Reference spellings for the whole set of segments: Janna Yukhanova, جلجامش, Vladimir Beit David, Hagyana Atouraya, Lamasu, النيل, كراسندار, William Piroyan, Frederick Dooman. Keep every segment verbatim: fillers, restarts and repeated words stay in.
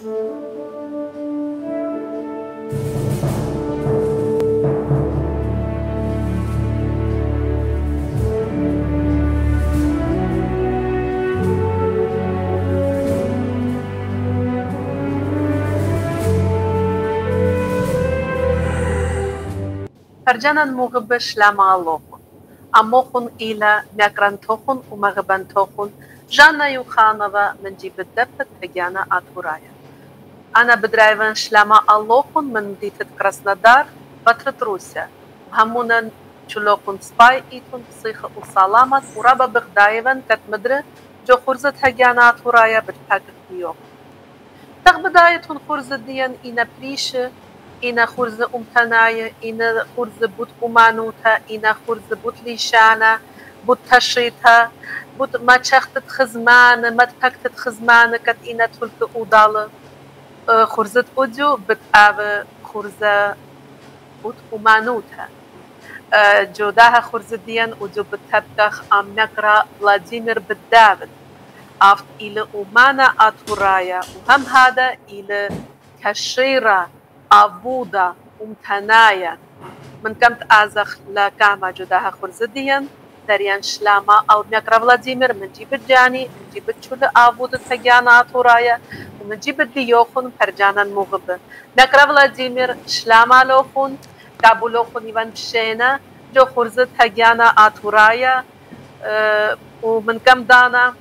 فرجانا مغبش لما اللوخن أموخن إلى نكرانتوخن ومغبانتوخن جانا يوخانوة من جيب الدبت هجانا آتورايا أنا بدرايفنش لما اللوخن من ديتت كراسندار بطرت روسيا همونا شلوخن سباي إيتون بصيخ وصالامات ورابا بغدايفن تتمدر جو خرزت هجانا آتورايا بالتاكت نيوخ تغبدايتون خرزت ديان إنا بريش اینا خورز امتنای، اینا خورز بود امانوتا، اینا خورز بود لیشانا، بود تشریتا، بود ما چختت خزمان، ما تکتت خزمان کت اینا تولک اودال خورزت اودیو بد آب خورز بود امانوتا جودها خورز دیان اودیو بد تبدخ ام نقرا ولادیمیر بت داوید افت ایل امانا آتورایا و هم هادا ایل تشریرا عبودا امتنايا من كمت ازخ لا كاما جداها خرزديا دريان شلاما او نكرا فلاديمير من جيب الجاني من جيب تشول عبود التجانا تورايا ومن جيب الديوخن فرجانا مغب نكرا فلاديمير شلاما لوخن كابو لوخن ايفان بشينا جو خرزد تجانا تورايا أه ومن كم دانا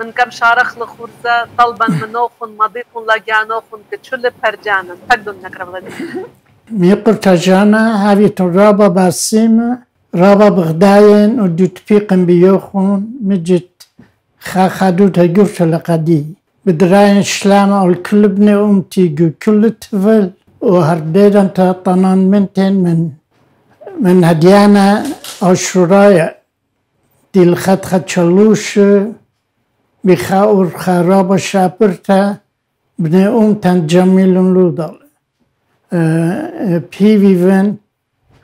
من كم شارخ لخورزة طلبا منوخن مضيطن لجانوخن كتشل برجانا تقدم نك رب العالمين ميقر تجانا هاي ترابا باسيم رابا بغداين ودتفيق بيوخن مجت خادو تجوف لقدي بدراين شلامة والكل ابن أمتي كل تفل وهرديدا تطنان منتين من من هديانا أو شرايا دي الخط خد شلوش بخاور خراب شابرتا بني أم تن جميل لودال بيفين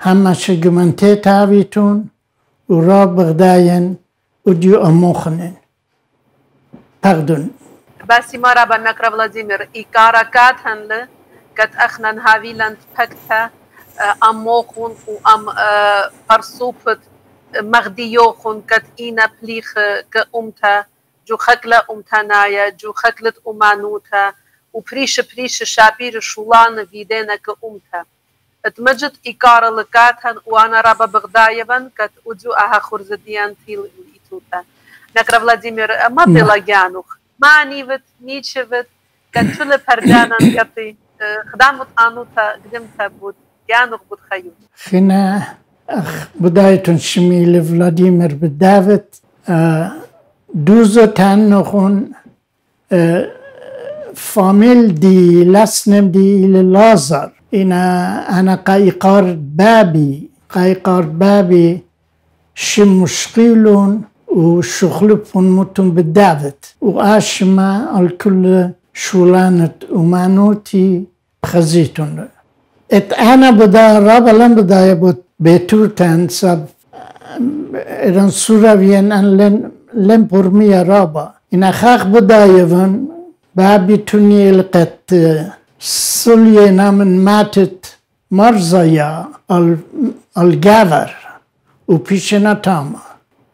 هم شجمنتي تابيتون وراب بغداين وديو أموخنين باردون بس ما رابا نكرا فلاديمير إيكارا كات هنل كات أخنان هاوي لند بكتا أموخن وأم برصوبت مغديوخن كات إينا بليخ كأمتا جو خکله امتنایا، جو خکلت امانوتا و پریش پریش شابیر شولان ویدنه که امتا اتمجد ایکار لکاتن و انا رابا بغدایبن کت ادو اها خورزدیان تیل ایتوتا نکر ولادیمیر ما تیلاگیانوخ ما نیوت نیچوت کت چول پردانن کتی خدامت آنوتا گدمتا بود گیانوخ بود خیون خینا اخ بدایتون شمیل ولادیمیر بید داوید دوزو تن نخون فامیل دی لسنم دی لازر اینا انا قایقار بابی قایقار بابی شم مشقیلون و شخلبون متون به دعوت و آشما الکل شولانت امانوتی خزیتون ات انا بدا رابا لن بدای بود بیتور تن سب ایران سوراوین ان لن لم برمية رابا إن خاخ بدايفن بابي توني لقت سلية نامن ماتت مرزايا الجافر وبيشنا تاما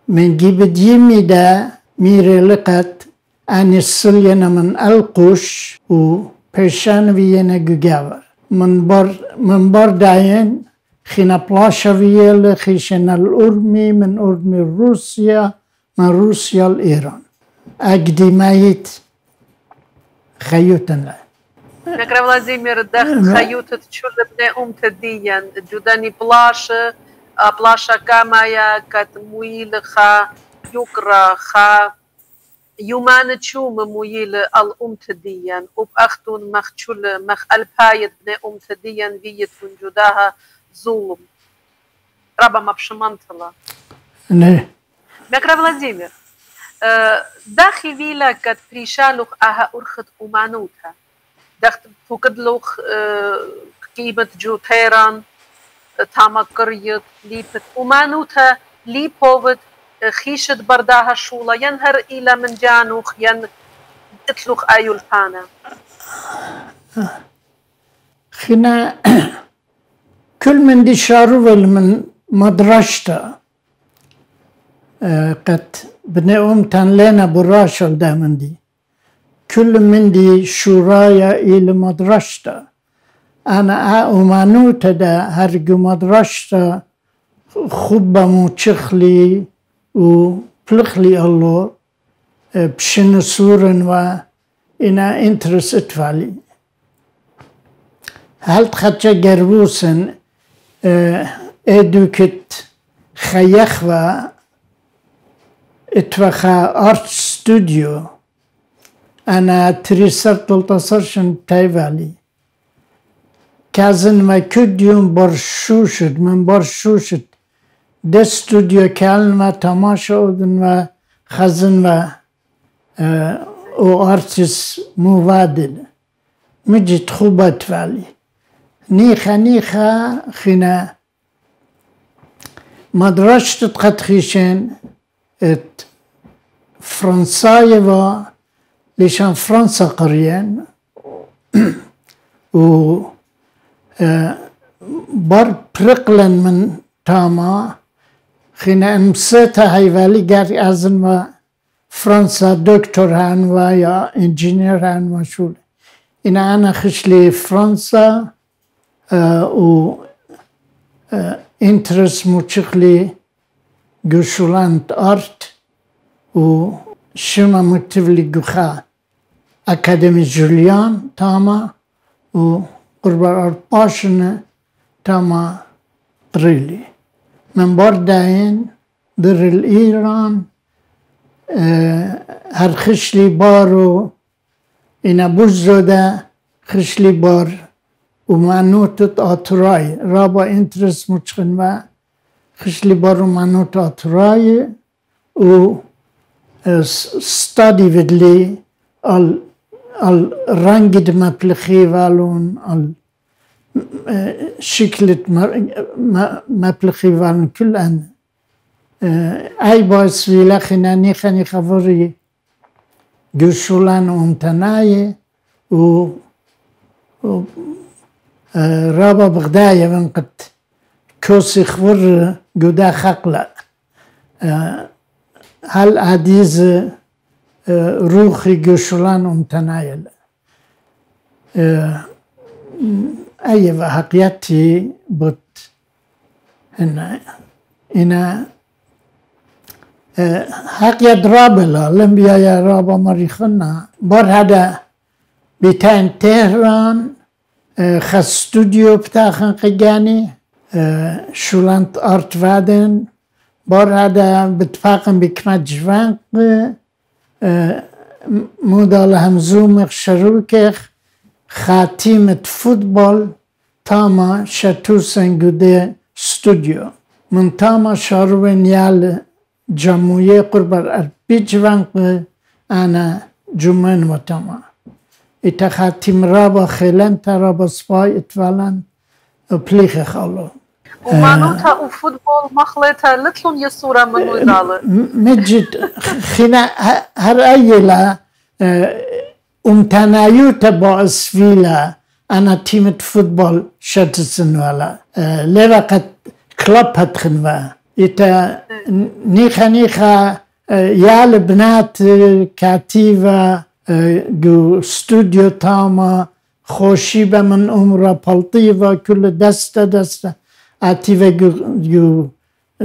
من جيب ديمي دا ميري لقت أن السلية نامن القوش وبيشان فينا جافر من بر من بر داين خينا بلاشا فيلا خيشنا الأرمي من أرمي روسيا من روسيا لإيران أقدميت خيوتنا نكرا فلاديمير دخل خيوتة تشول بني أمت ديان جوداني بلاشة بلاشة كامايا كتمويل خا يكرا خا يومان تشوم مويل الأمت ديان وبأختون مخ تشول مخ ألبايت بني أمت ديان فيت من جوداها ظلم ربا ما بشمنتلا نه نكرا فلاديمير داخي فيلا كت بريشالوخ اها ارخت امانوتها دخت فوكدلوخ قيمة جو تيران تاما قريت ليبت امانوتها ليبوت خيشت برداها شولا ينهر الى من جانوخ ين اتلوخ ايولفانا هنا كل من دي شارول من مدرشته قد بنقوم تنلينا براشل ده من دي كل من دي شرايا إلى مدرشته أنا أمانوت ده هرجو مدرشته خوبة موشخلي وبلخلي الله بشن سورن وإنا انترست فالي هل تخدش جروسن ادوكت خيخوا اتوخا ارت ستوديو انا تريسرت التصرشن تايفالي كازن ما كديون برشوشت من برشوشت ده ستوديو كالما تماشا ودن ما خزن ما او ارتس موادن مجد خوبة تفالي نيخا نيخا خنا مدرشت قد خيشن ات فرنسايوا لشان فرنسا قريان و بر برقلن من تاما خنا امسيتها هيفالي قاري ازن فرنسا دكتور هانوا يا انجينير هانوا شول إن انا خش لي فرنسا و انترس موشيخلي جوشولانت ارت و شما مكتبلي جوخا اكاديمي جوليان تاما و قربار باشن تاما قريلي من بردين در الايران هرخشلي بارو انا بوزو ده خشلي بار ومانوتت آتراي رابا انترس مچخن و خشلی بارو مانوت آتراي و ستادی ودلی ال رنگید مپلخی والون ال شکلت مپلخی والون كل ان اي باس ویلخینا نیخنی خوری گوشولان امتنای و رابا بغداية من قد كوسي خور جودا خقلة هل عديز روخي جوشولان امتنايل أيوة حقيقتي بط هنا هنا حقيقة رابلة لمبيا يا رابا مريخنا بار هذا بتاين تهران خاص ستوديو بتاعن قجاني شولانت ارت وادن بار هذا بتفاقم بكمات جوانق مودال همزومخ شروكخ خاتيمة فوتبول تاما شاتوسن قده ستوديو من تاما شاروين يال جموية قربار اربي جوانق انا جمعن وتاما إتا خاتم رابا خيلان تا رابا سباي اتفالان بليخي خالو ومانوتا و فوتبول مخلطة لطلون يسورة من وزالة مجد خينا هر ايلا امتنايوتا با اسفيلا انا تيمة فوتبول شاتسن والا ليرا قد كلاب هتخنوا إتا نيخا نيخا يال بنات كاتيفة جو ستوديو تاما خوشيبة من أمرا بلطيفة كل دستة دستة عتيفة جو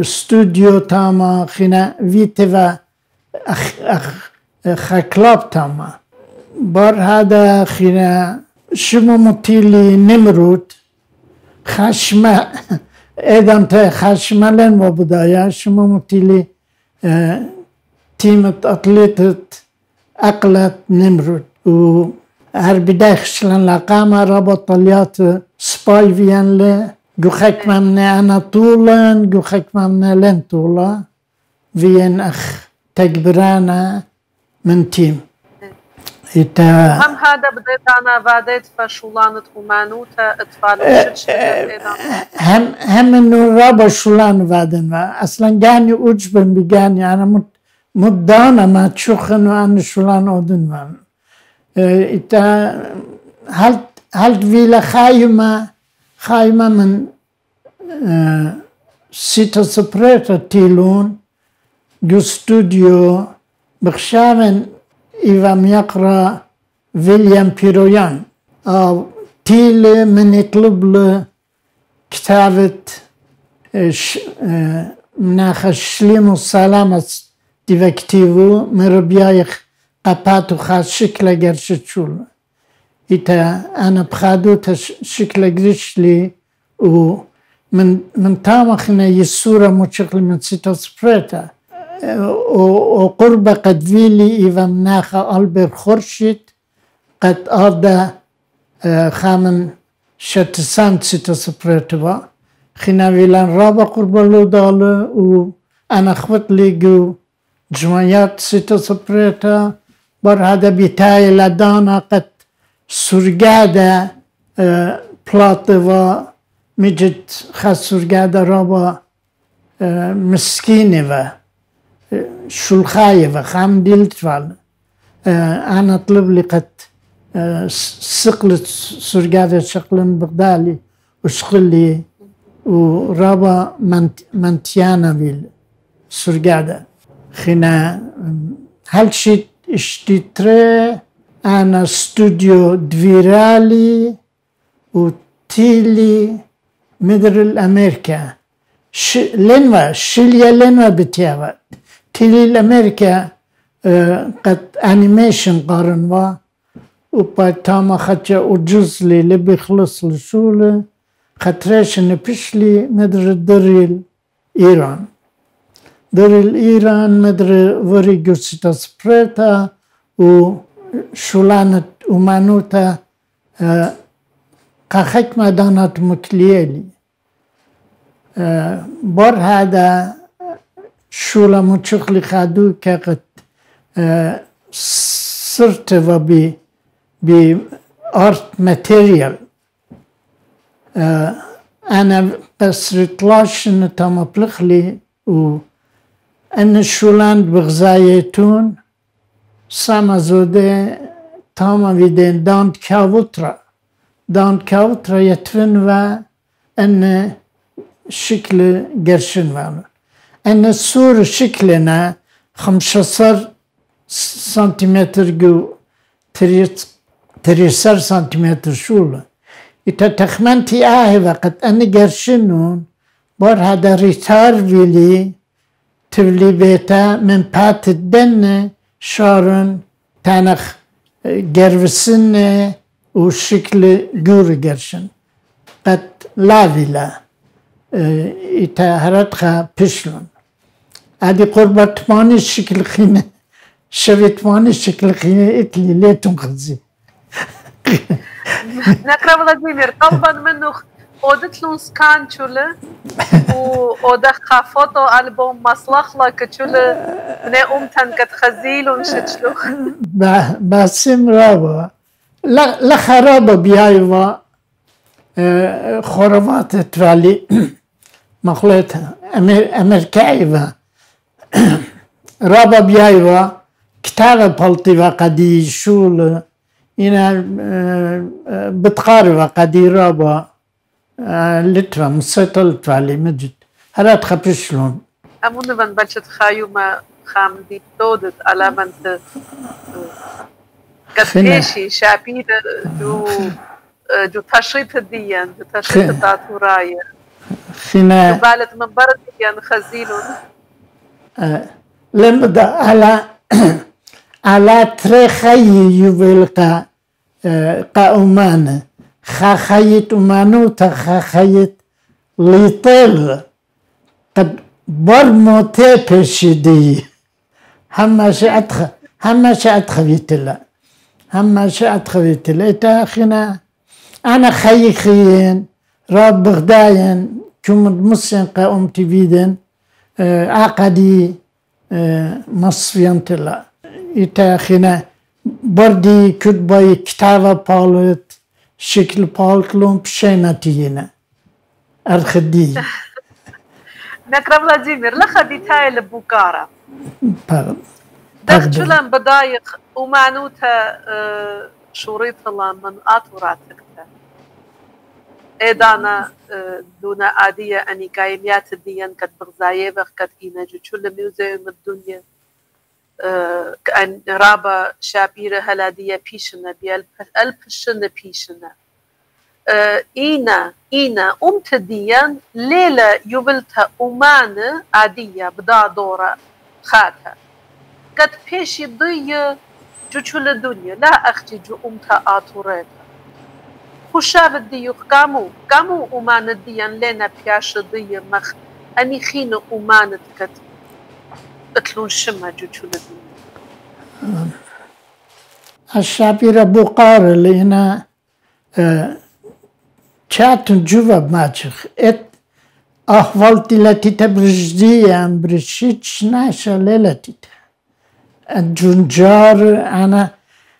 ستوديو تاما خنا فيتفا أخ أخ خكلاب تاما بار هذا خنا شمو مطيلي نمرود خشمة إذا أنت خشمة لن وبدايا شمو مطيلي تيمة أطليتة أقلت نمرود و هر بداية خشلن لقامة ربط طليات سباي فيان لي جو خكمة من أنا طولن جو خكمة من لن طولا فيان أخ تكبرانا من تيم إتا هم هذا بديت أنا بعدت فشولانة ومانوتا أطفال هم هم إنه ربا شولان بعدين أصلا جاني أجبن بجاني أنا مت مدانا ما تشوخن وأن شولان أودن من إتا هل halt will Chaima, Chaima man sita sepreta tilun, gu studio b'chshaven ivam yakra William Piroyan. تيل من يطلب له كتابة مناخ الشليم والسلامة تيفكتيفو من ربيايخ قباتو خاص شكله جرشتشول إتا أنا بخادو تشكله جرشلي ومن من تامخنا يسورة مشكل من سيتا سبريتا وقرب قدفيلي إذا مناخ ألبر خورشيت قد أردا خامن شتسان سیتا سپریت با خینویلن رابا قربالو داله و انا خوت لیگو جمعیت سیتا سپریت بار هده بیتای لدانا قد سرگه ده پلات و میجد خد سرگه ده رابا مسکینه و شلخای و خام دیلت وال انا طلب لقد سقلت سرقادة شقلن بغدالي وشقلي ورابا منتيانا بيل سرقادة خنا هل شيت اشتتري انا استوديو دويرالي وتيلي مدر الامريكا لنوا شليا لنوا بتيابا تيلي الامريكا قد انيميشن قارنوا وباي تاما خاتشا وجزلي اللي بيخلص لشولة خاتريش نبشلي مدر دريل إيران دريل إيران مدر وريجو سيتا سبريتا وشولانة أمانوتا كاخيك مدانات مكليالي بار هذا شولا متشخلي خادو كاقت صرت وبي بأرت ماتيريال أنا بس رتلاشن تاما بلخلي و أنا شولاند بغزايتون ساما زودة تاما بيدين داند كاوترا داند كاوترا يتفن و أنا شكل قرشن والو أنا سور شكلنا خمسة عشر سنتيمتر جو تريت تريسر سنتيمتر شوله إتا تخمنتي آه وقت أنا جرشنون بار هذا ريتار فيلي تولي بيتا من بات الدنة شارن تانخ جرسنة وشكل جور جرشن قد لافيلا إتا هردخا بشلون هذه قربة ثمانية شكل خيمة شوية ثمانية شكل خيمة إتلي ليتون خزي نكرا فلاديمير طلبا منه قودت له سكان شوله ودخا فوتو ألبوم مصلخلا كتشوله نقوم تنكت خزيل ومشتشلو باسم رابا لا خرابة بيايوا خرافات ترالي مخلوط أمريكايوا رابا بيايوا كتاب بلطيفة قدي شوله إنا بتقاربة قديرة با لتفا مسيطة لتفا لي مجد هلا تخبش لون أمون من بجد خايو ما خام دي تودت على من كتبشي شابيد جو جو تشريط ديان جو تشريط تاتو رايا خنا بالت من برد ديان خزيلون لم دا على على تري خي يبلقى قاومان خا خيت أمانوتا خا خيت ليطل قد برمو تيبشي دي هما شي أدخل هما شي أدخل يتلا هما شي أدخل يتلا إتا أخينا أنا خي خيين راب بغداين كومد مسين قاوم تبيدن أقدي مصفيان تلا إتا خنا بردي كتباي كتابة بالت شكل بالتلون بشيناتينا الخدي نكرا فلاديمير لخديتاي لبوكارا دخت شلون بدايق ومعنوتها شريطة من أطوراتك إدانا دون عادية أني كايميات الدين كت بغزايبخ كت إيناجو كل ميوزيوم الدنيا كأن رابا شابيرة هلادية بيشنا بيال ألبشنا بيشنا إينا إينا أمت الدين ليلة يبلتها أمانة عادية بدا دورة خاتها كت بيشي ضي جو كل الدنيا لا أختي جو أمتها آتوراتها خوشاف الديو كامو كامو أمان الديان لنا بياش الديو مخ أني خين أمان تكت تلون شمها جوجو الديو الشابير بقار لنا شات جوا ماجخ إت أحوالتي التي تبرزدي أم برشيتش ناشا للتي الجنجار أنا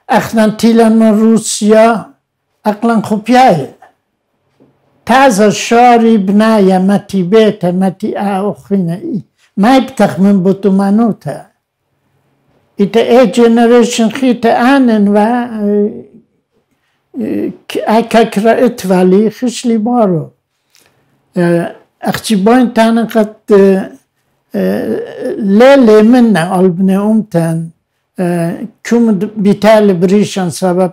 أخنتي لنا روسيا عقلا خوبیه تازه شاری بنایه متی بیته متی آخینه ای ما بتخمن بوتو منوته ایت ای جنریشن خیت آنن و اکاکرا اتوالی خشلی بارو اخچی باین تانن قد لیلی منه قلبنه امتن کم بیتال بریشن سبب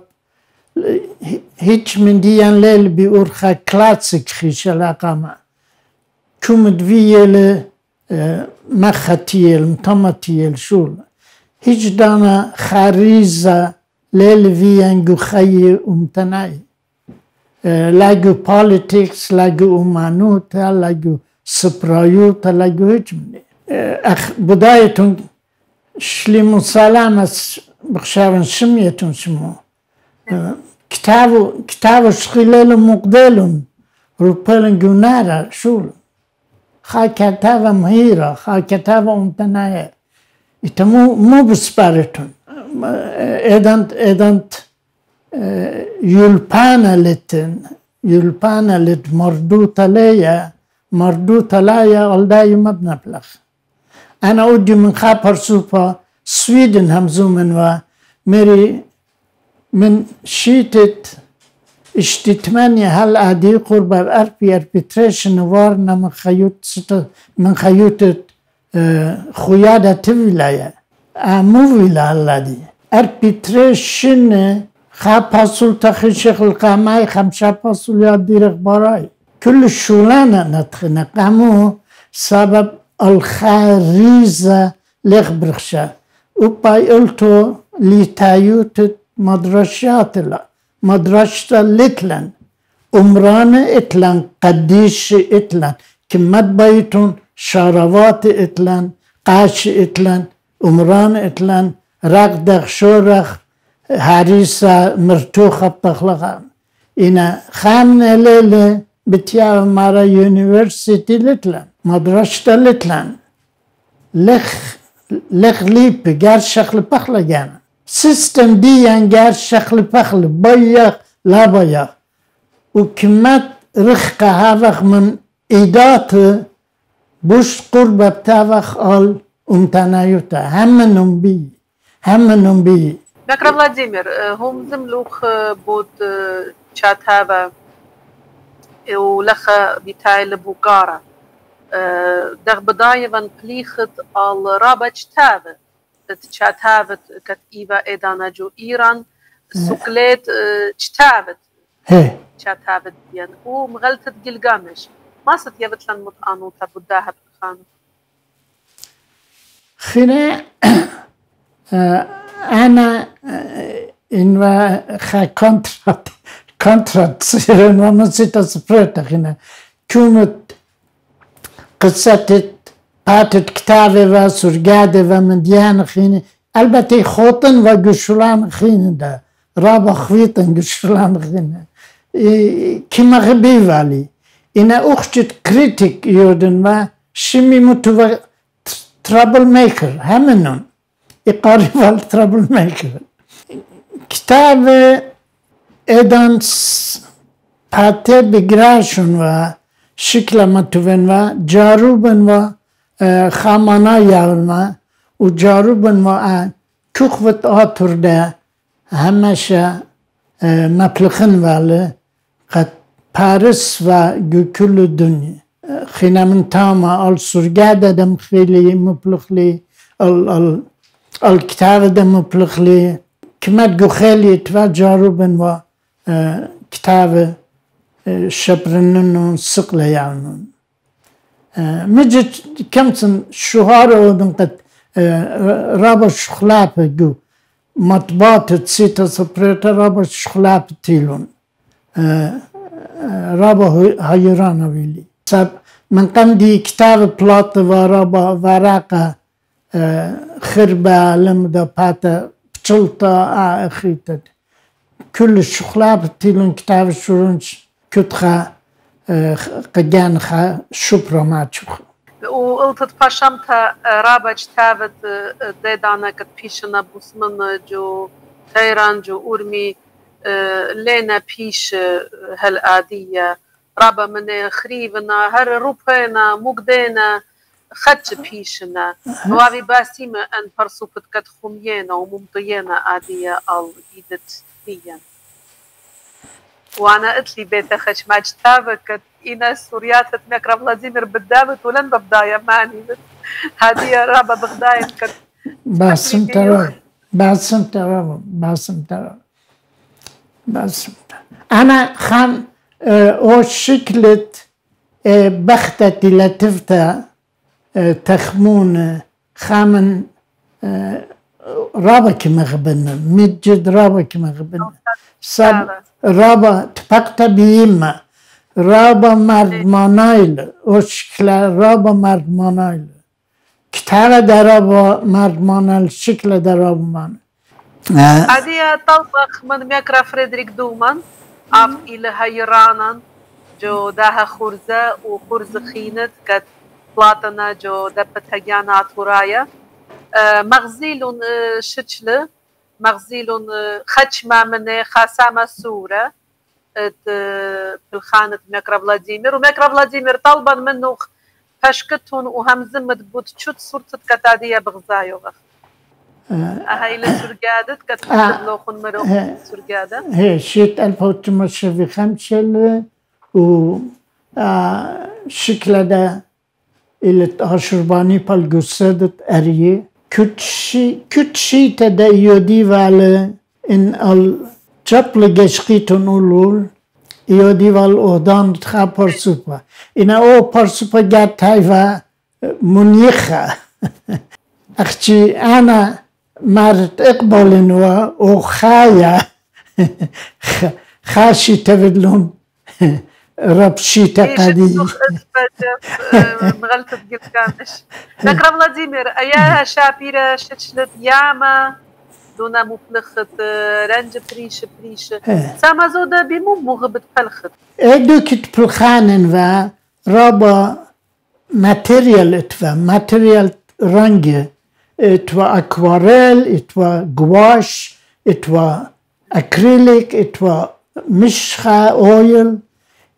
هیچ من دیان لیل بی ارخا کلاسیک خیشل اقاما کمد ویل مختیل مطمتیل شول هیچ دانا خریزا لیل ویان گو خیی امتنائی لگو پالیتیکس لگو امانوتا لگو سپرایوتا لگو هیچ منی اخ بدایتون شلیمون سلام از بخشاون شمیتون شمو كتابو كتابو شخيلالو مقدالو روبالن جونارا شول خا كتابا مهيرا خا كتابا امتنايا إتا مو مو بسبارتون إدانت إدانت يلبانا لتن يلبانا لت مردوطة ليا مردوطة ليا والداي مبنى بلخ أنا أودي من خابر سوبا سويدن همزومن وميري من شيتت اشتتماني هل عادي قرب أربي أربيتريشن وارنا من خيوط من خيوط خيادة تفلايا أمو فيلا هلادي أربيتريشن خا باسول تخي شيخ القاماي خمسة باسول يدير باراي كل شولانة نتخنق أمو سبب الخاريزة لغبرخشا وباي قلتو لتايوتت مدرشات لا مدرشت لتلن عمران اتلن قديش اتلن كمت بيتون شاروات اتلن قاش اتلن عمران اتلن رقدخ شورخ هريسة مرتوخة بتخلقها إنا خامنة ليلة بتيا مارا يونيفرسيتي لتلن مدرشت لتلن لخ لخ ليب جار شخل بخلقان سیستم دیان گر شخل پخل بایخ لبایخ و کمت رخقه هاوخ من ایدات بوش قربه تاوخ آل امتنایوتا همنون بی همنون بی بکر ولادیمیر هم زملوخ بود چات هاوه و لخ بیتایل بوگاره دغ بدایوان پلیخت آل رابچ تاوه تشاتهابت كت إيفا إدانا جو إيران سوكليت تشتابت تشاتهابت ديان ومغلطت جلجامش ما ستيابت لن مطعنو تبداها بخانو خينا أنا إنو خا كونترات كونترات سيرن ومسيطة سبريتا خينا كونت قصتت پاتت کتابه و سرگاده و مدیان خینه البته خوتن و گشولان خینه ده رابا خویتن گشولان خینه کمه بیوالی اینا اخشت کریتیک یودن و شمی متو و ترابل میکر همینون اقاری و ترابل میکر کتاب ایدانس پاته بگراشون و شکل متوون و جاروبن و خامانا یالما و جاروبن ما کخوت آتورده همشه مبلغن ولی قد پاریس و گکل دنیا خینامن تاما آل سرگاد دم خیلی مبلغلی آل آل آل کتاب دم مبلغلی کماد گوخیلی تو جاروبن و کتاب شبرنن و سقل یعنون مجد کمتن شهار اودن قد رابط شخلاب گو مطبعات تسیت سپریت رابط شخلاب تیلون رابط هایران ویلی سب من قندی کتاب پلات و رابط ورق خرب علم دا پات پچلتا آخیتد کل شخلاب تیلون کتاب شرونج کتخا قگان خا شبرا ما چخ وقلت پاشم تا رابج تابت دیدانه کت پیش نبوسمن جو تیران جو ارمی لینا پیش هل عادیه رابا من خریبنا هر روپینا مقدینا خدش پیشنا وابی باسیم ان پرسوبت کت خمینا و ممطینا عادیه آل ایدت دیان وانا قلت لي بيت اخش ما جتابك انا سوريات تمكر فلاديمير بيت دافيد ولن ببدايه ماني هذه رابه بغدايه كت باسم ترى باسم ترى باسم ترى باسم انا خان او شكلت بختتي لتفتا تخمون خامن رابك مغبن مجد رابك مغبن سب رابا تبقت بيما رابا مردمانايل وشكل رابا مردمانايل كتاب درابا مردمانايل شكل درابا من هذه طبخ من ميكرا فريدريك دومان اف الى هيرانن جو داها خرزه وخرز خينت كت بلاطنا جو دبت هجانا تورايا مغزيل شتشله مغزيلون خدشما من خاسامة سورة بالخانة ميكرا فلاديمير وميكرا فلاديمير طلبا منه فشكتهم وهمزمة بوتشوت صورتت كتادية بغزايو هاي لسرقادة كتبت لوخن مروخن سرقادة هي شيت ألف وتمشي في خمسة و شكلة دا اللي هشرباني بالقصادة أريه کتشی کتشی تداعیدی ولی این ال چپل گشکیتون اولول ایدی ول اودان خا پرسپا اینا او پرسپا گرتای و منیخه اختی آنا مرد اقبال نو او خایا خاشی تبدلون ربشي تقديم غلطت قلت كامش ميكرا فلاديمير اياها شابيرة شتشلت ياما دونا مفلخت رنج بريش بريش ساما زودا بمو مغبت فلخت ايدو كت بلخانن و رابا ماتيريال اتوا ماتيريال رنج اتوا اكواريل اتوا جواش اتوا اكريليك اتوا مشخة اويل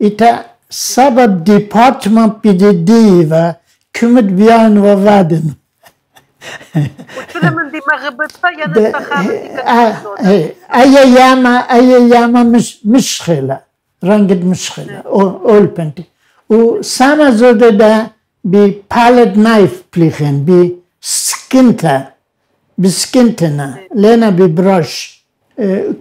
ایتا سبب دیپارتمان پیدیدی و کمت بیان و وادن. چون من دیمغبت فیاد تخاطی کردم. ایا یاما ایا یاما مش مشخله رنگت مشخله اول پنتی. و سام زوده دا بی پالت نایف پلیخن بی سکنتا بی سکنتنا لینا بی براش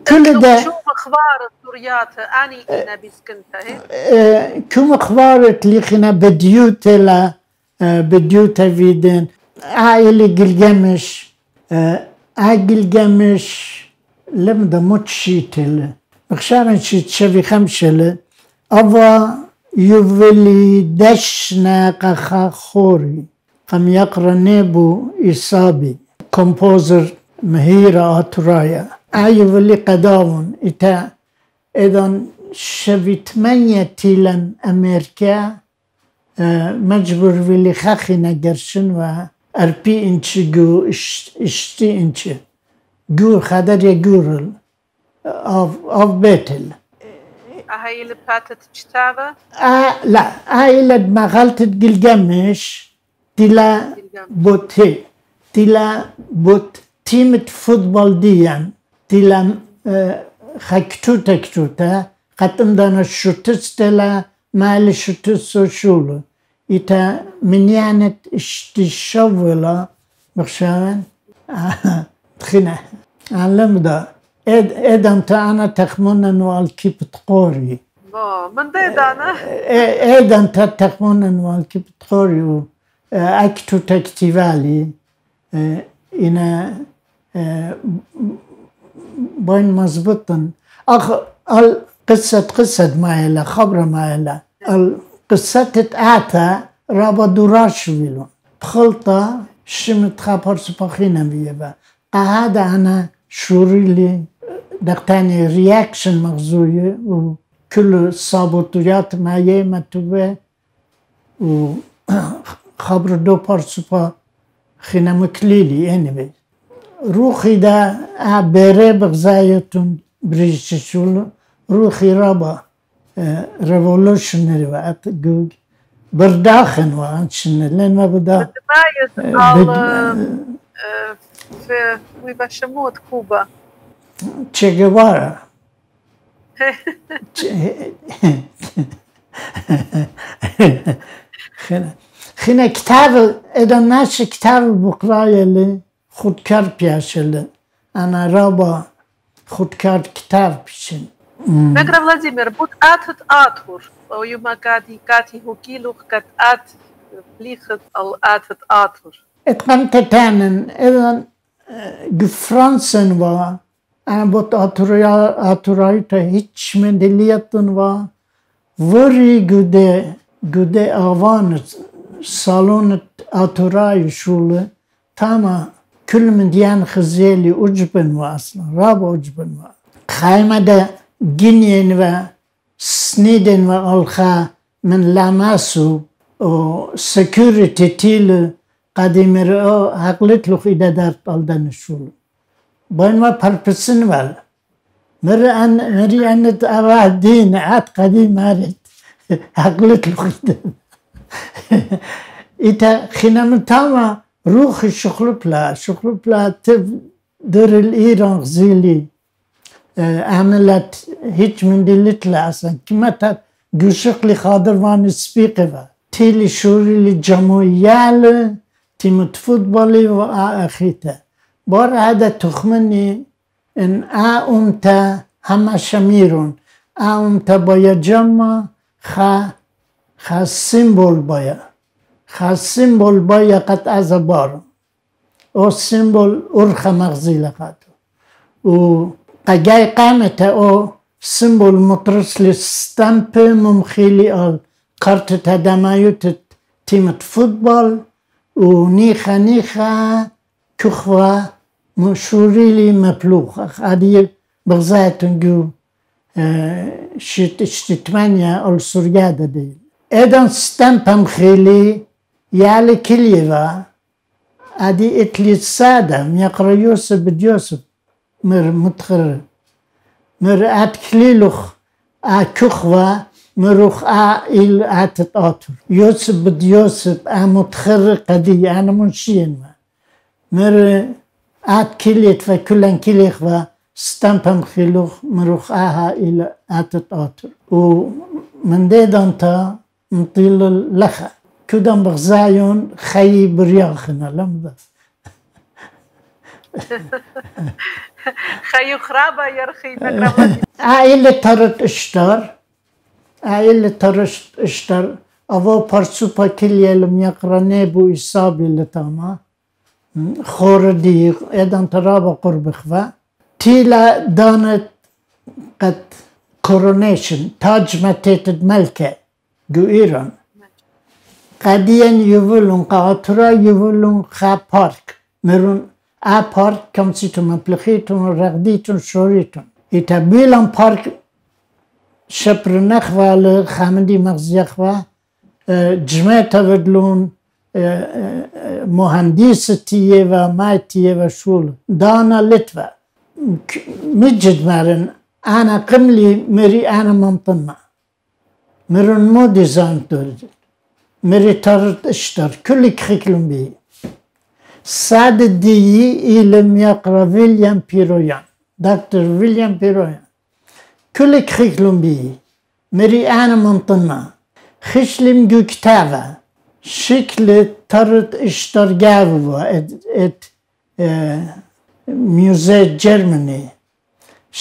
کل دا خبارت سوريات أني إنا بسكنتها كم خبارت ليخنا بديوتة لا بديوتة فيدن عائلة جلجمش عائلة جلجمش لم دمت شيتل بخشارن شيت شبي خمسة أبا يولي دشنا قخا خوري قم يقرنبو إصابي كومبوزر مهيرة أترايا أيوة اللي قدامون إتا إذن شبيتمانية تيلان أمريكا مجبور باللي خاخنا قرشن و أربي إنش جو إش إشتي إنش جو خدر يجورل أف أف باتل هاي اللي باتت كتابة؟ آه لا هاي اللي ما غلطت جلجمش تلا بوت هي تلا بوت تيمة فوتبول ديان تلا חקטוטה קטוטה, חתם דנה שוטס דלה, מעלה שוטס שולו. איתה מניענת שתשובלה, מחשבה, תחינה. אני למדה, אדם טענה תחמוננו על כיפת חורי. من ده دانا؟ أيضاً تتخمن والكي بتخوريو أكتو تكتيفالي إنا بين مزبطاً أخ القصة قصة مايلا خبر مايلا القصة تتعطى رابا دوراش بيلو بخلطة شمت خبر سبخينا بيبا هذا أنا شوريلي دقتاني رياكشن مغزوية و كل سابوتيات ما يمتوه وخبر دو بارسوبا خنم كليلي انبي روحي دا عبره بغزايتون بريششول روحي رابا ريفولوشنري وقت جوج برداخن وانشن لين ما بدا في ويبشموت كوبا تشي جيفارا خنا كتاب إذا ناش كتاب بقراية اللي خد كار بياشل أنا رابا خد كار كتاب بيشن. نقرأ فلاديمير بود أتهد أتهور أو يوم كاتي كاتي هو كيلو كات أت بليخت أو أتهد أتهور. إتقنت تانن إذا جفرانسن وا أنا بوت أطريا أطريته هيتش من دليلتن و وري جوده جوده أوان صالون أطريا شوله تما كل من ديان خزيلي أجبن وأصلا راب أجبن و خيمة ده جنين و سندن والخا من لاماسو وسكوريتي تيل قديم رأو عقلت له إذا دارت ألدن شوله بين ما برسن ولا مري أن مري أن تأرادين عاد قديم عاد عقلت الخدم إذا خنام تما روح شغل بلا شغل بلا تب در الإيران غزيلي عملت هيج من دلت لأصلا كم تا جو شغل خاطر وان سبيقه تيلي شوري الجمويال تيمت فوتبولي وآخرته بار هذا تخمني إن أأمتا هم شميرون أأمتا بايا جمع خا خا سيمبول بايا خا سيمبول بايا قد أزبار أو سيمبول أرخ مغزيلة قاتو وقجاي قامتا أو سيمبول مطرس لستامب ممخيلي أو قرطة دمايوت تيمت فوتبول ونيخا نيخا كخوة مشوري لي مبلوغ عادي بغزات نجو شت شتمانية السرجادة دي إذا استنبم خيلي يالي كليفا عادي إتلي السادة يقرأ يوسف بديوسف مر متخر مر أتكليلوخ أكخوة مروخ أيل أتتأطر يوسف بديوسف أمتخر قدي أنا منشين مر عاد كليت وكلن كليخ و ستمبم خلوخ مروخ آها إلى عتت آتر ومن ديدان تا مطيل اللخة كدن بغزايون خي برياخنا لم بس خيو خرابة يرخي تقربت عائلة ترت اشتر عائلة ترت اشتر أبو بارسوبا كلية لم يقرني بو إصابي لتاما خوردی ادن ترابا قرب خوا تیلا دانت قد کرونیشن تاج متیتد ملکه گو ایران قدیان یولون قاطرا یولون خا پارک مرون ا پارک کمسیتون مپلخیتون رغدیتون شوریتون ایتا بیلان پارک شپر نخوال خامدی مغزی خوا جمعت ودلون مهندس تييفا ماي تييفا شول دانا لتفا مجد مارن أنا قملي مري أنا منطمة مرن مو ديزاين تورد مري ترد اشتر كل كخيكلم بي ساد دي إلم يقرأ فيليام بيرويان دكتور فيليام بيرويان كل كريكلم بي مريانا من طنة خشلم جو كتابة شكل طرد اشترقابوا ات, ات اه ميوزي جرماني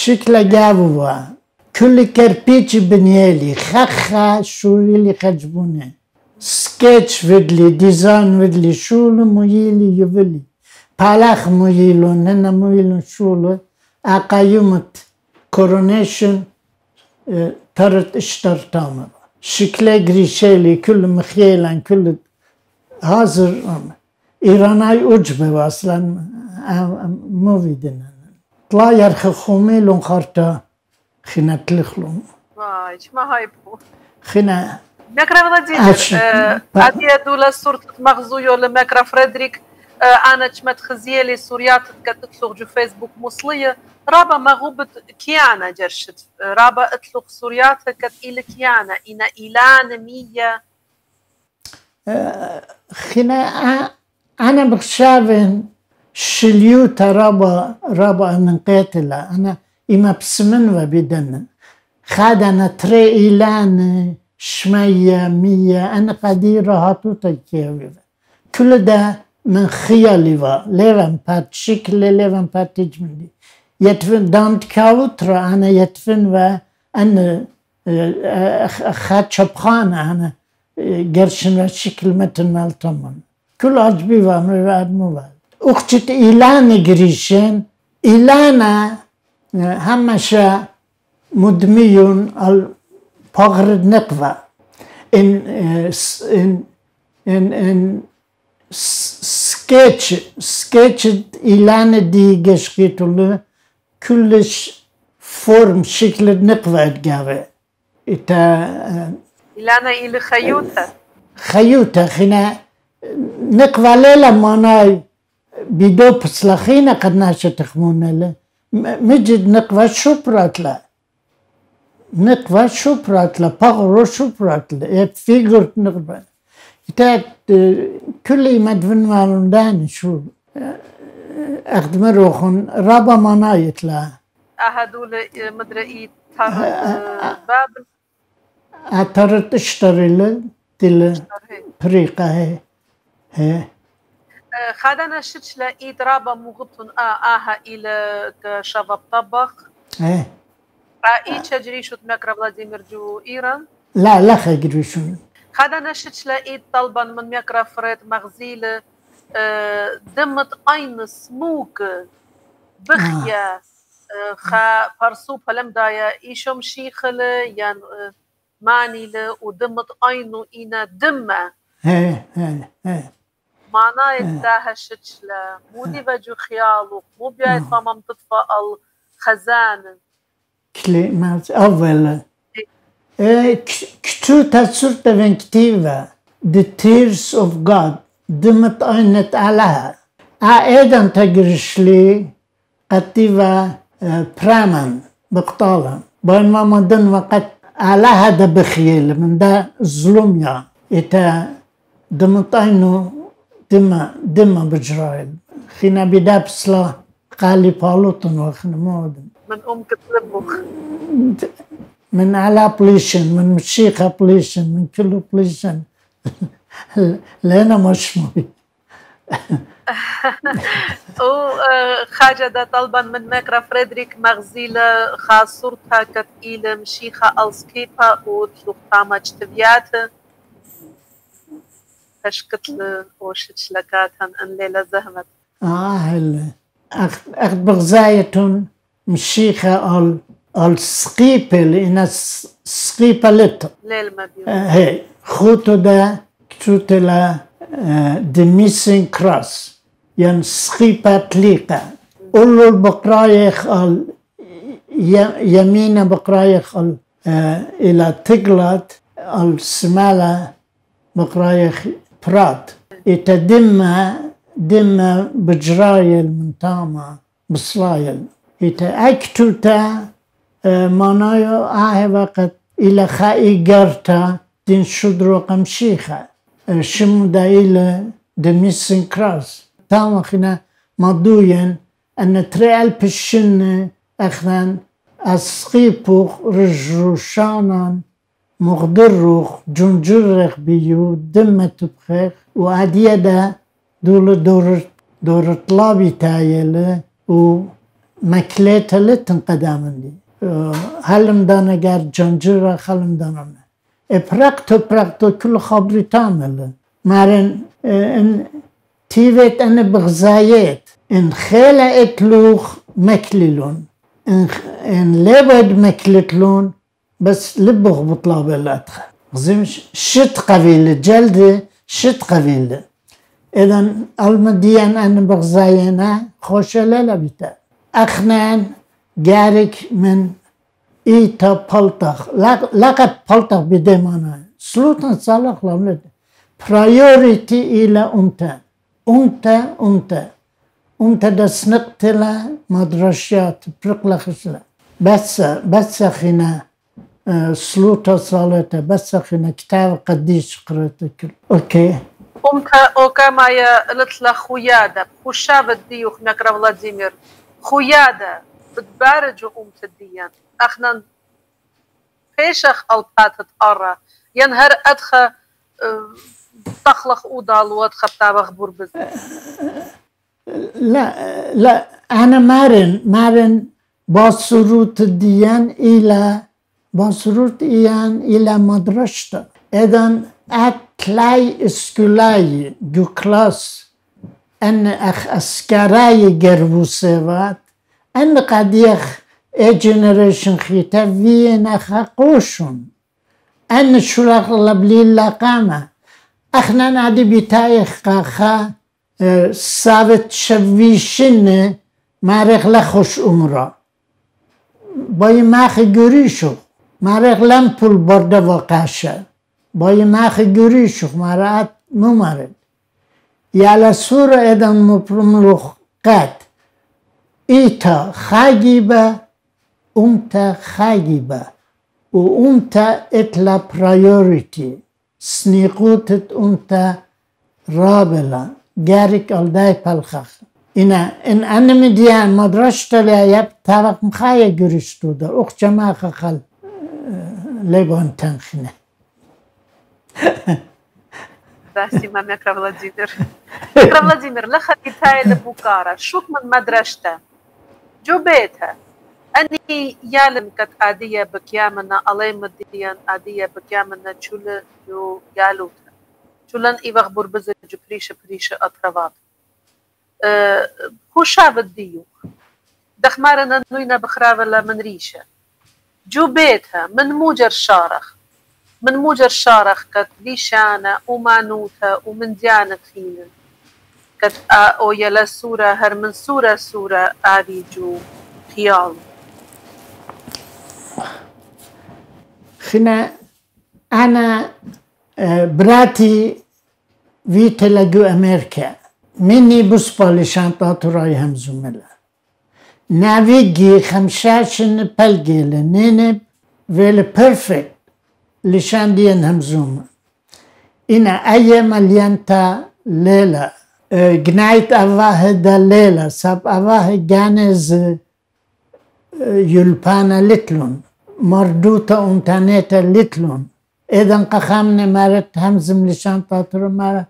شكل جابوا كل كربيج بنيالي خخا شوريلي خجبوني سكتش ودلي ديزاين ودلي شولو مويلي يولي بالاخ مويلو ننا مويلو شولو اقايمت كورونيشن ترت اشتر تامر شكله غريشيلي كل مخيلا كل حاضر ايراناي اوجبه اصلا مو فيدن طلع يرخخومي لون خرطه خنا تلخلون واي ما هايبو خنا مكرا فلاديمير هذه دوله صورت مغزويه ولا مكرا فريدريك انا شمت خزيالي سوريات كتطلق جو فيسبوك مصليه رابا مغوبة كيانا جرشت رابا اطلق سوريات كتقيل كيانا إنا إيلان مية خنا أنا بخشابن شليوتا رابا رابا أنا قاتلة أنا إما بسمن وبدنا خاد أنا تري إيلان شمية مية أنا قدير هاتوتا كيوي كل ده من خيالي و ليرم بات شكل ليرم بات تجملي يتفن دامت كاوترا أنا يتفن و أنا خات شبخان أنا قرشن شكل متن مالتمن كل عجبي و أمر و أدمو بعد أختت إيلان قريشن إيلانا همشا مدميون على بغرد نقوى إن إن إن إن سكتش سكتش إيلان دي قشقيتولو كلش فورم شكل نقوى تقاوي إتا إلانا إلي خيوطة خيوطة خنا نقوى ليلة ماناي بدو بسلخينا قد ناشا تخمونا له مجد نقوى شبرات له نقوى شبرات له بغرو شبرات له فيقرت نقوى إتا كل ما دفن معلومداني شو أخدم روخن رابا منايت لا أهدول مدرئي تارت بابل أترت اشتري له تل بريقة هي هي خادنا شتش لقيت رابا مغطن آها إلى شباب طبخ هي رأيت جريشت مكرا فلاديمير جو إيران لا لا خي جريشون خادنا شتش لقيت طلبا من مكرا فريد مغزيلة دمت أين سموك بخيا خا فرسو فلم دايا إيشم شيخلة يعني مانيلة ودمت أينو إنا دمة هي هي هي معناه إداها شتشلة مو نبجو خيالو مو بيا طمم تطفأ الخزانة كلمة أولا كتو تسرت من كتيبة The Tears of God دمت أينت علىها أيضا تجرش لي قتيبة برامان بقطالا بينما مدن وقت علىها ده بخيل من ده ظلم يا إتا دمت أينو دم دم بجرايل خينا بدابس لا قالي بالوطن وخنا مودن من أم كتلبخ من على بليشن من مشيخة بليشن من كله بليشن لنا مش مهم وخاجة طلبا من مكرا فريدريك مغزيلة خاصورتها كتقيلة مشيخة ألسكيبها وطلقتها مجتبياتها تشكتل وشتش لكاتها أن ليلة زهمت آه أخت بغزايتون مشيخة ألسكيبة لأنها سكيبة لتر ليل مبيوت هي خوتو ده تتلا The Missing Cross يعني سقيبة تليقة قولوا البقرايخ يمينة بقرايخ إلى تقلت السمالة بقرايخ برات يتدمى دمى بجرايل من تاما بصلايل يتأكتوتا منايو آه وقت إلى خائي قرتا دين شدرو قمشيخة شم دايل دميسن كراس تاما خنا مضوين أن تري ألب الشن أخذان أسخيبوخ رجوشانان مغدروخ جنجرخ بيو دمتو بخيخ وعديدا دول دور دور طلابي تايلة ومكلاتها لتنقدامن دي هلم دانا قار جنجرة خلم دانا ابرقتو برقتو كل خبري تعمل مارن ان تيفت انا بغزايات ان خيلة اتلوخ مكللون ان لابد مكلتلون بس لبغ بطلاب الأدخل غزيمش شت قبيلة جلدة شت قبيلة إذا المديان أنا بغزاينا خوشة للبيتا أخنان جارك من إيتا بلطخ لقد بلطخ بدمانا سلطان صالح لاملد برايوريتي إلى أمتا أمتا أمتا أمتا دا سنقتلا مدرشات برقلخشلا بس بس خنا سلوطة صالته بس خنا كتاب قديش قرأتك أوكي وكما يلتلا خويادة بخوشا بديو خناكرا فلاديمير خويادة بتبارج وقومت الديان أخنا فيشخ أوطات تقرى ينهر أدخى تخلق أوضال وادخى بتابخ بربز لا لا أنا مارن مارن باسروت الديان إلى باسروت إيان إلى مدرشته إذن أتلاي اسكولاي جو كلاس أن أخ أسكراي جربو سيفات أن قد يخ اي جنريشن خيتا فين أخا قوشن أن شراخ لبلي اللقامة أخنا نعدي بتايخ قاخا سابت شفيشن ماريخ لخوش أمرا باي ماخ جوريشو ماريخ لمپول برده واقعشه باي ماخ جوريشو مارات ممارد يالا سورة إدن مبرملوخ قد إيتا خاجيبة أمتا خاجيبة وأمتا إتلا برايوريتي سنيقوتت أمتا رابلا جارك الداي بالخخ إنا إن أنا مديان مدرشة لأياب تارق مخايا جوريشتو دا أخ جماخ خل لبون تنخنه راسي مامي أكرا فلاديمير أكرا فلاديمير لخديتها لبوكارا شوك من مدرشته جو بيتها أني يالم كت عادية بكيامنا علي مديان عادية بكيامنا شول جو يالوتها شولن إيوغ بربزة جو بريشة بريشة أطرابات خوشا بديو دخمارنا نوينا بخراولا من ريشة جو بيتها من موجر شارخ من موجر شارخ كت ليشانا ومانوتا ومن ديانة خينا كت او يلا سورة هر من سورة سورة آبي جو خيال خنا أنا براتي فيتا لجو أمريكا مني بصبا لشانطات راي همزوملا نافيجي خمشاشن بلجي لنينب فيل بيرفكت لشان دين همزومة إنا أي مليانتا ليلة جنايت أواه دا ليلة سب أواه جانز يلبانا لتلون مردوطة أمتانيتا لتلون إذن قخامني مارت همزم لشان تاترو مارت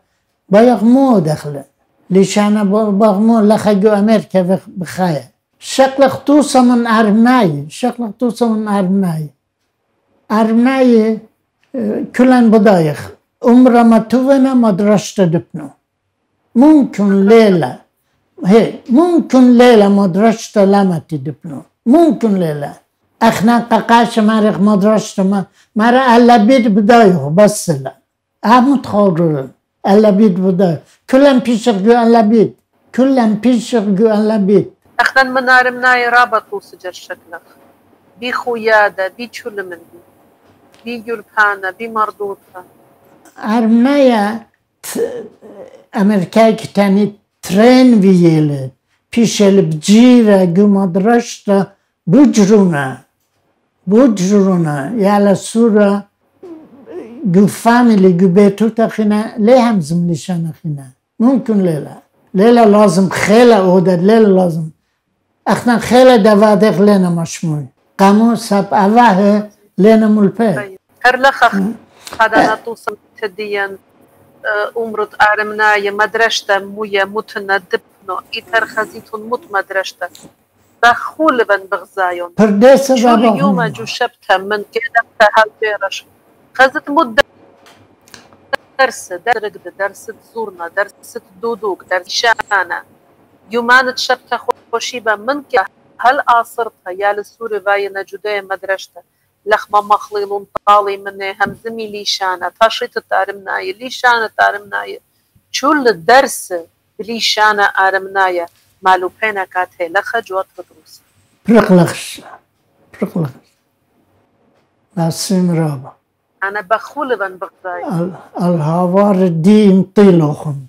بيغمو دخل لشان بغمو لخجو أمريكا بخايا شكل خطوصة من أرماي شكل خطوصة من أرماي أرماي كلان بدايخ أمرا ما تونا مدرشت دبنو ممكن ليلة هي ممكن ليلة مدرشت لما تدبنو ممكن ليلة أخنا قاقاش ماريخ مدرشت ما مارا ألا بيد بدايخ بس لا أموت خورو ألا بيد بدايخ كلان بيشق جو ألا بيد كلان بيشق جو ألا بيد أخنا منار مناي رابطو سجر شكلك بي خويادة بي تشلمن بي يلبانا بي مردوطة أرمايا أمريكاك تاني ترين بيالي بيش البجيرة جو مدرشة بجرونا بجرونا يالا سورة جو فاميلي جو بيتوتا خنا ليه همزم لشانا خنا ممكن ليلة ليلة لازم خيلة أودا ليلة لازم أخنا خيلة دوادق لنا مشمول قاموا سبعة لنا ملبي. هرلخ هذا نتوصل تديا أمرت أرمنا يا مدرشة مويا متنا دبنا إثر خزيتون مت مدرشة دخول بن بغزايون. بردس زبون. يوم جو شبتها من كذا هالبيرش خزت مدة درس درجة درس زورنا درس دودوك درس شانا يومان شبتها خوشيبة من كذا هل عاصرتها يا للسوري فاينا جداية مدرشة لخما مخليلون طالي مني همزمي ليشانة تاشيت تارمناي ليشانة تارمناي شو الدرس ليشانة أرمناي مالو بينا كاته لخا جوات بدروس برقلخش برقلخش ناسين رابا أنا بخول بن بغداي الهوار دي انطيلوهم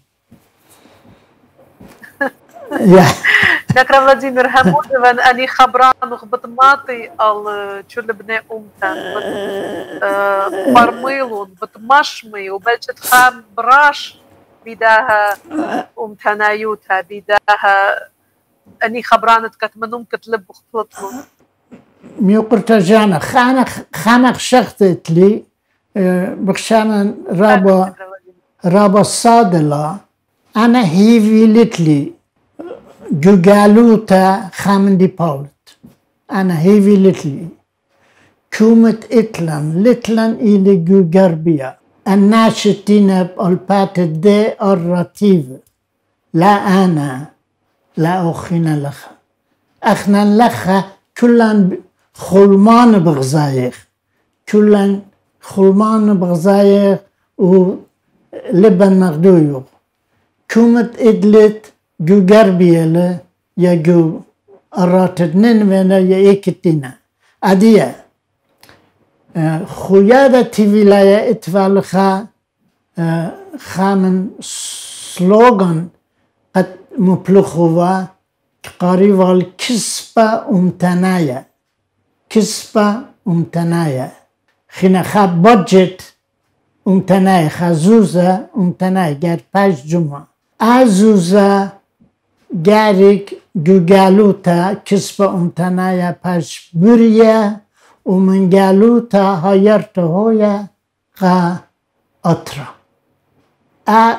ذكر فلاديمير حمود بن أني خبران بطماطي ال شو لبناء أمتن برميلون بطمشمي وبلشت خبراش بداها أمتنا يوتها بداها أني خبرانت كتمنهم كتلب وخطلطهم ميوقرت جانا خانق خانق شخطت لي بخشانا رابا رابا صادلة أنا هي فيلت لي جوجالوتا خامندي باولت أنا هيفي لتلي كومت إتلان لتلان إلي جوجاربيا الناشطين بالبات دي الرتيف لا أنا لا أخينا لخا أخنا لخا كلان خلمان بغزايخ كلان خلمان بغزايخ ولبن مغدويو كومت إدلت جو جربيله يا جو الراتدنين منا يا إيكتنا أديا خيادة تفيلاية إتفال خا خامن سلوغن قد مبلغوا قريبا الكسبة أمتنايا كسبة أمتنايا خينا خا بجت أمتنايا خازوزة أمتنايا جار باش جمعة أزوزة گریک گوگالوتا کسب امتنای پش بریه و من گالوتا هایرت های قا اطرا ا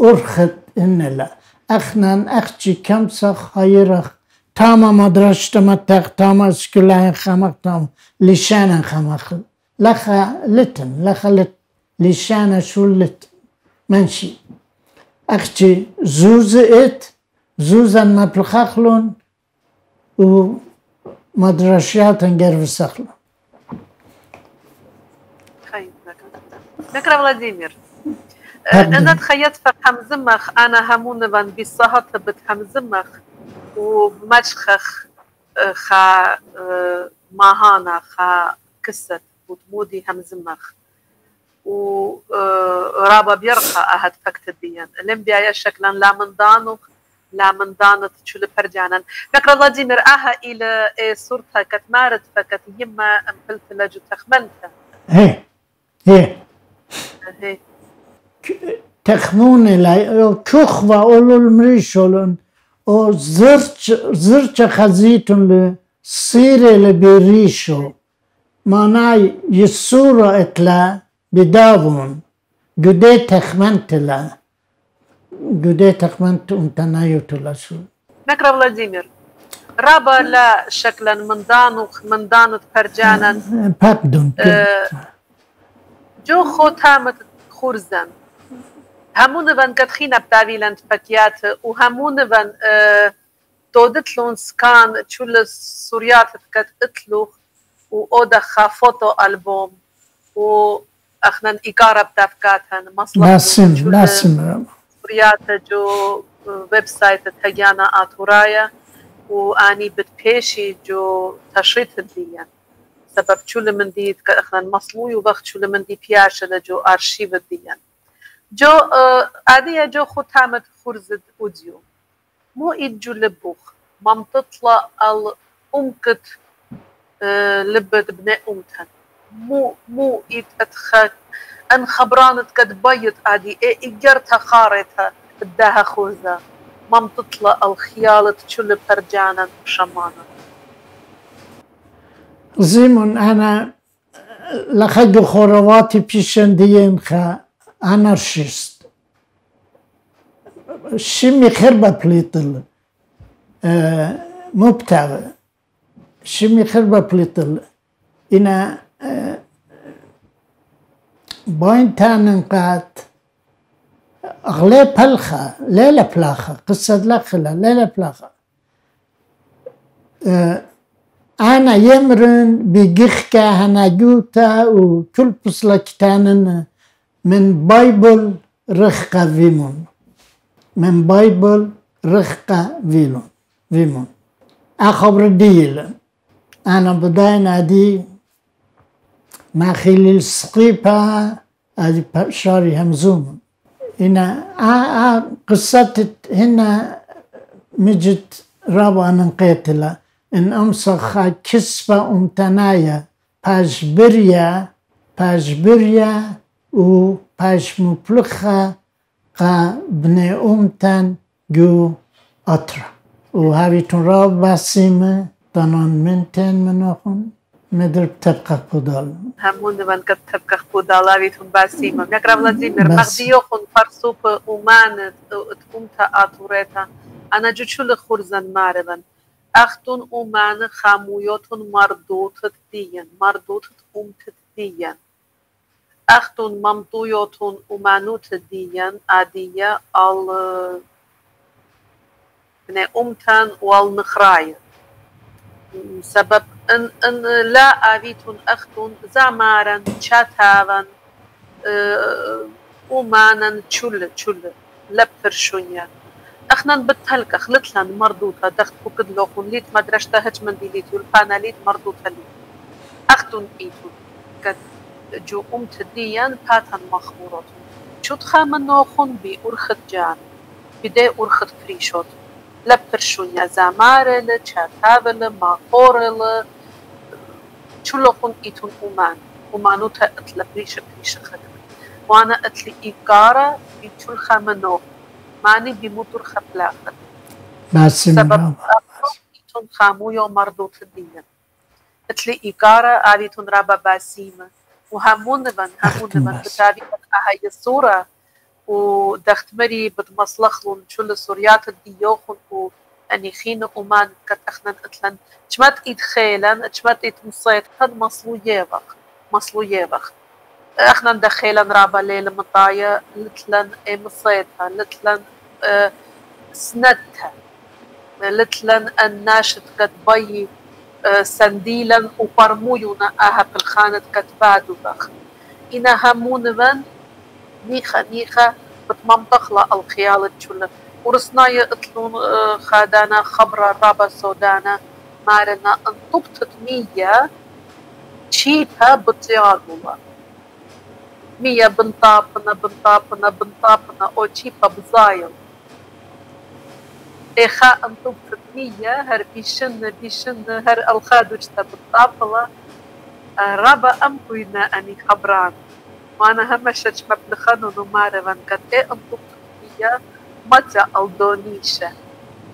ارخت انلا اخنان اخچی کمسخ هایرخ تاما مدرشتما تق تاما سکلای خمق تاما لیشان خمق لخا لتن لخا لتن لیشان شو لتن منشی اخچی زوز ایت زوزن مبلخخلون و مدرشياتن جرفسخلون. خير ذكر فلاديمير أنا تخيلت في حمزمخ أنا همون بن بالصهات بت حمزمخ ومشخخ خا ماهانا خا كست وتمودي حمزمخ ورابا بيرخا أحد فكتبيا لم بيعيش شكلا لا من دانو لا من دانت تشول برجانا ذكر فلاديمير اها الى صورتها كتمارت فكت يما مفلفله جو تخملتها ايه ايه ايه تخمون لا كخوا اول المريشولن او زرش زرش خزيتون سير لبريشو معناي يسوره اتلا بداون جدي تخمنتلا جودي تخمنت أمتنايو تلاشو. نكرا فلاديمير رابا لا شكلا من دانو من دانت برجانا بابدون أه جو خوت هامت خورزن همون بان كتخينا بتاويلن فكيات وهمون بان أه تودتلون سكان تشول سوريات فكت اتلوخ وأودخا فوتو ألبوم و أخنا إيكارا بتافكاتهن مصلحة لازم لازم سوريات جو ويب سايت تاجانا آتورايا واني بتبيشي جو تشريط الديان سبب شو لمن دي اخنا مصلوي ووقت شو لمن دي بياش جو ارشيف الديان جو عادية جو ختامة خرزد اوديو مو ايد جو لبوخ مام تطلع الامكت لبت بناء امتن مو مو ايد اتخاك أن خبرانت قد بيض عادي إجرتها خارتها بداها خوزة مام تطلع الخيالة تشل برجانا وشمانا زیمون انا لخد خرابات پیشنده‌ایم که آنارشیست. شیمی خربه پلیتل مبتعه. شیمی خربه پلیتل اینا باين تانن قات أغلى بلخة ليلة بلاخة قصة لخلة ليلة بلاخة أه أنا يمرن بجخكة هناجوتا وكل بصلة كتانن من بايبل رخقة فيمون من بايبل رخقة فيمون فيمون أخبر ديلا أنا بداينا دي ما خیلی سقیبه از شاری همزوم اینا آ قصت هنا میجد روان قتله این امسخ کسب امتنایه پجبریه پجبریه و پجمپلخه قبن امتن جو اطر و هایتون را بسیم دانان منتن مناخون مدرب تبقى خودال. همون من کت تبقى خودالاوی تون باسیم. میکرم ولادیمیر مغزیو خون فرسوب اومان تقومتا آتورتا. آنها چطور خورزن مارن؟ اختون اومان خامویاتون مردوتت دیان مردوتت قومتت دیان. اختون ممتویاتون اومانوت دیان عادیا ال نه قومتن وال نخرای. سبب ان ان لا أبيتون أختون زمارا شتاوا أمانا شل شل لبرشونيا أخنا بتهلك خلطلن مردوطة دخت فقد لوخون ليت مدرشة هج من ديليت والبانا ليت مردوطة ليت أختون إيتون قد جو أمت ديان باتن مخمورتون شو تخامن نوخون بأرخد جان بداية أرخد فريشوت لبرشونيا زمارة لشتاوا لماقورة شلون إيتون أمان أمانوتها أتلا بريشة بريشة خدمة وأنا أتلي إيقارة بيتشل خامنو ماني بموتور خبلاخ سبب إيتون خامو يوم مردوت الدين أتلي إيقارة عليتون رابا باسيمة وهمون من همون من بتابي هاي الصورة ودخت مري بتمصلخلون شل سوريات الديوخن و أني خين أمان كتأخنا أتلن تشمت إيد خيلا تشمت إيد مصيت قد مصلو يابخ مصلو يابخ أخنا دخيلا رابا ليل مطايا لتلن إي مصيتها لتلن آه سندتها لتلن الناشد قد بي آه سنديلا وبرمويونا أها بالخانة قد بعدو بخ إنا همون من نيخا نيخا بتمنطخ لا الخيال تشل ورسنا يقتلون خادانا خبرة رابا سودانا مارنا انطبطت مية شيبها بطيار الله مية بنطابنا بنطابنا بنطابنا او شيبها بزايل اخا انطبطت مية هر بيشن بيشن هر الخادوشتا بنطابلا رابا امكوينا اني خبران وانا همشت مبلخانو نمارا من قد اي انطبطت مية متى الدونيشة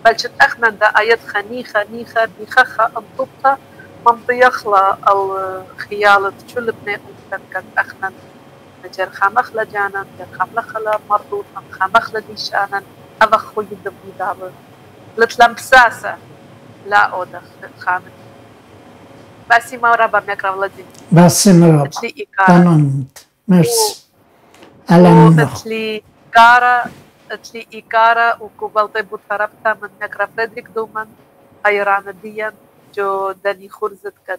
بجد أخنا دا آيات خنيخة نيخة بخخة انطبطة منطيخلا الخيالة شل بني أمتنكت أخنا نجر خامخلا جانا نجر خامخلا مردوطا خامخلا ديشانا أبخو يدبني دابر لتلم بساسة لا أودخ خامن باسي ما رابا ميكرا ولدين باسي ما رابا تنمت مرسي ألا نمخ أتلي إيكارا وكوبالتي بوترابتا من نكرا فريدريك دومن أيرانا ديان جو داني خورزت كد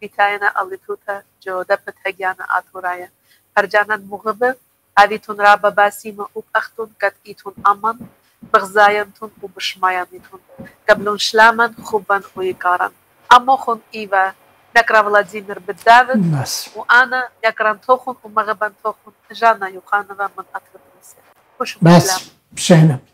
بيتاينا اللي توتا جو دبت هجيانا آتورايا هرجانا مغبة عاديتون رابا باسيما وب أختون كد إيتون أمن بغزاينتون وبشمايانيتون قبلون شلامن خوبن وإيكارا أما خون إيوا نكرا فلاديمير بيت دافيد وأنا نكران توخن ومغبن توخن جانا يوخانوا من أطلب بس بشهنة.